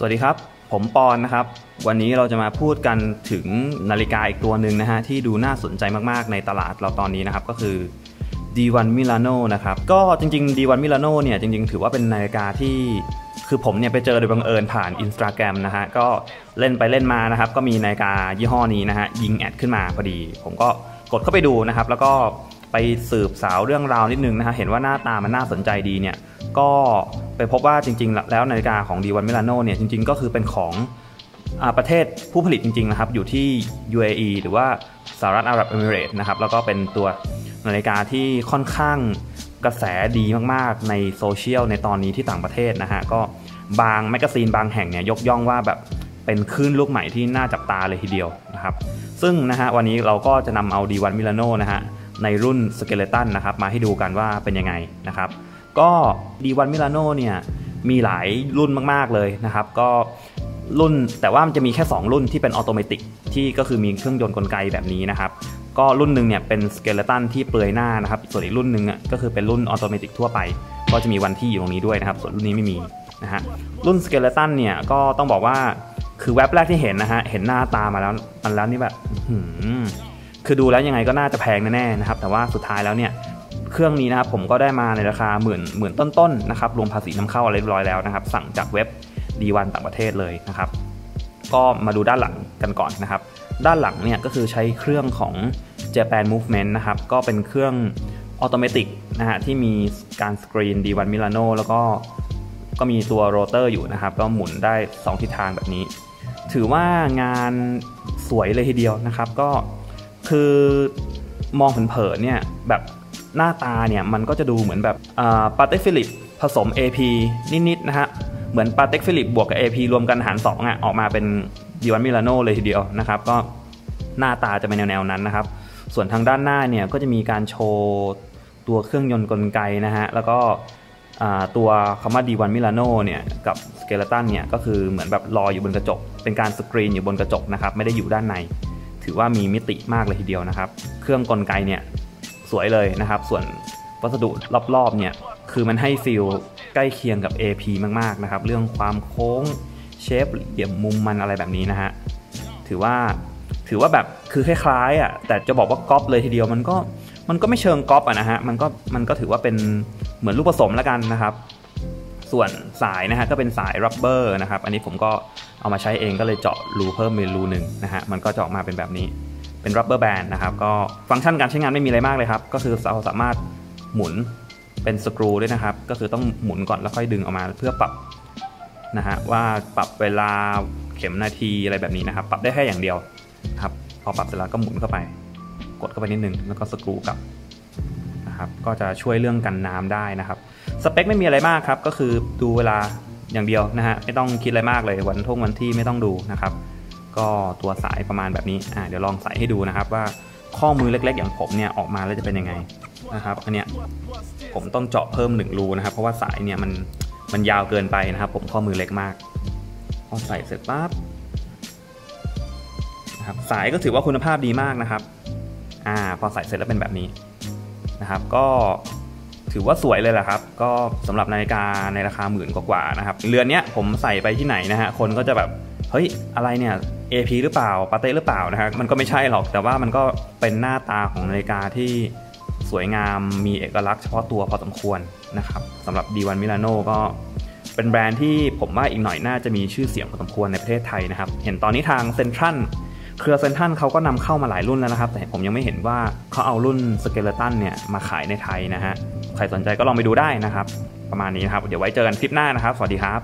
สวัสดีครับผมปอนนะครับวันนี้เราจะมาพูดกันถึงนาฬิกาอีกตัวหนึ่งนะฮะที่ดูน่าสนใจมากๆในตลาดเราตอนนี้นะครับก็คือ D1 Milano นะครับก็จริงๆ D1 Milano เนี่ยจริงๆถือว่าเป็นนาฬิกาที่คือผมเนี่ยไปเจอโดยบังเอิญผ่าน Instagram นะฮะก็เล่นไปเล่นมานะครับก็มีนาฬิกายี่ห้อนี้นะฮะยิงแอดขึ้นมาพอดีผมก็กดเข้าไปดูนะครับแล้วก็ไปสืบสาวเรื่องราวนิดนึงนะฮะเห็นว่าหน้าตามันน่าสนใจดีเนี่ยก็ไปพบว่าจริงๆแล้วนาฬิกาของ D1 Milano เนี่ยจริงๆก็คือเป็นของประเทศผู้ผลิตจริงๆนะครับอยู่ที่ UAE หรือว่าสหรัฐอาหรับเอมิเรตส์นะครับแล้วก็เป็นตัวนาฬิกาที่ค่อนข้างกระแสดีมากๆในโซเชียลในตอนนี้ที่ต่างประเทศนะฮะก็บางแมกกาซีนบางแห่งเนี่ยยกย่องว่าแบบเป็นคลื่นลูกใหม่ที่น่าจับตาเลยทีเดียวนะครับซึ่งนะฮะวันนี้เราก็จะนำเอา D1 Milano นะฮะในรุ่น Skeleton นะครับมาให้ดูกันว่าเป็นยังไงนะครับก็ D1 Milano เนี่ยมีหลายรุ่นมากๆเลยนะครับก็รุ่นแต่ว่ามันจะมีแค่2รุ่นที่เป็นออโตเมติกที่ก็คือมีเครื่องยนต์กลไกแบบนี้นะครับก็รุ่นหนึ่งเนี่ยเป็นสเกเลตันที่เปลือยหน้านะครับส่วนอีกรุ่นหนึ่งก็คือเป็นรุ่นออโตเมติกทั่วไปก็จะมีวันที่อยู่ตรงนี้ด้วยนะครับส่วนรุ่นนี้ไม่มีนะฮะรุ่นสเกเลตันเนี่ยก็ต้องบอกว่าคือแว็บแรกที่เห็นนะฮะเห็นหน้าตามาแล้วมันแล้วนี่แบบคือดูแล้วยังไงก็น่าจะแพงแน่ๆนะครับแต่ว่าสุดท้ายแล้วเนี่ยเครื่องนี้นะครับผมก็ได้มาในราคาหมื่นต้นๆนะครับรวมภาษีนำเข้าอะไรเรียบร้อยแล้วนะครับสั่งจากเว็บ D1 ต่างประเทศเลยนะครับก็มาดูด้านหลังกันก่อนนะครับด้านหลังเนี่ยก็คือใช้เครื่องของ Japan Movement นะครับก็เป็นเครื่องออโตเมติกนะฮะที่มีการสกรีน D1 Milano แล้วก็มีตัวโรเตอร์อยู่นะครับก็หมุนได้2ทิศทางแบบนี้ถือว่างานสวยเลยทีเดียวนะครับก็คือมองเผินๆเนี่ยแบบหน้าตาเนี่ยมันก็จะดูเหมือนแบบปาเต็กฟิลิปผสม AP นิดๆนะฮะเหมือนปาเต็กฟิลิปบวกกับ AP รวมกันหาร2ออกมาเป็น D1 Milano เลยทีเดียวนะครับก็หน้าตาจะเป็นแนวๆนั้นนะครับส่วนทางด้านหน้าเนี่ยก็จะมีการโชว์ตัวเครื่องยนต์กลไกนะฮะแล้วก็ตัวคำว่า D1 Milano เนี่ยกับ Skeleton เนี่ยก็คือเหมือนแบบลอยอยู่บนกระจกเป็นการสกรีนอยู่บนกระจกนะครับไม่ได้อยู่ด้านในถือว่ามีมิติมากเลยทีเดียวนะครับเครื่องกลไกเนี่ยสวยเลยนะครับส่วนวัสดุรอบๆเนี่ยคือมันให้ฟีลใกล้เคียงกับ AP มากๆนะครับเรื่องความโค้งเชฟเหลี่ยมมุมมันอะไรแบบนี้นะฮะถือว่าแบบคือคล้ายๆแต่จะบอกว่าก๊อปเลยทีเดียวมันก็ไม่เชิงก๊อปนะฮะมันก็ถือว่าเป็นเหมือนลูกผสมแล้วกันนะครับส่วนสายนะฮะก็เป็นสายรับเบอร์นะครับอันนี้ผมก็เอามาใช้เองก็เลยเจาะรูเพิ่มเป็นรูหนึ่งนะฮะมันก็จะออกมาเป็นแบบนี้เป็นรับเบอร์แบนนะครับก็ฟังก์ชันการใช้งานไม่มีอะไรมากเลยครับก็คือเราสามารถหมุนเป็นสกรูด้วยนะครับก็คือต้องหมุนก่อนแล้วค่อยดึงออกมาเพื่อปรับนะฮะว่าปรับเวลาเข็มนาทีอะไรแบบนี้นะครับปรับได้แค่อย่างเดียวครับพอปรับเสร็จแล้วก็หมุนเข้าไปกดเข้าไปนิดนึงแล้วก็สกรูกลับนะครับก็จะช่วยเรื่องกันน้ำได้นะครับสเปคไม่มีอะไรมากครับก็คือดูเวลาอย่างเดียวนะฮะไม่ต้องคิดอะไรมากเลยวันที่ไม่ต้องดูนะครับก็ตัวสายประมาณแบบนี้เดี๋ยวลองใส่ให้ดูนะครับว่าข้อมือเล็กๆอย่างผมเนี่ยออกมาแล้วจะเป็นยังไงนะครับอันเนี้ยผมต้องเจาะเพิ่ม1รูนะครับเพราะว่าสายเนี่ยมันยาวเกินไปนะครับผมข้อมือเล็กมากพอใส่เสร็จปั๊บนะครับสายก็ถือว่าคุณภาพดีมากนะครับพอใส่เสร็จแล้วเป็นแบบนี้นะครับก็ถือว่าสวยเลยแหละครับก็สำหรับนาฬิกาในราคาหมื่นกว่าๆนะครับเรือนเนี้ยผมใส่ไปที่ไหนนะฮะคนก็จะแบบเฮ้ยอะไรเนี่ย AP หรือเปล่าปาเต้หรือเปล่านะครับมันก็ไม่ใช่หรอกแต่ว่ามันก็เป็นหน้าตาของนาฬิกาที่สวยงามมีเอกลักษณ์เฉพาะตัวพอสมควรนะครับสำหรับ D1 Milano ก็เป็นแบรนด์ที่ผมว่าอีกหน่อยน่าจะมีชื่อเสียงพอสมควรในประเทศไทยนะครับเห็นตอนนี้ทางเซ็นทรัลเครือเซ็นทรัลเขาก็นำเข้ามาหลายรุ่นแล้วนะครับแต่ผมยังไม่เห็นว่าเขาเอารุ่นสเกเลตันเนี่ยมาขายในไทยนะฮะใครสนใจก็ลองไปดูได้นะครับประมาณนี้นะครับเดี๋ยวไว้เจอกันคลิปหน้านะครับสวัสดีครับ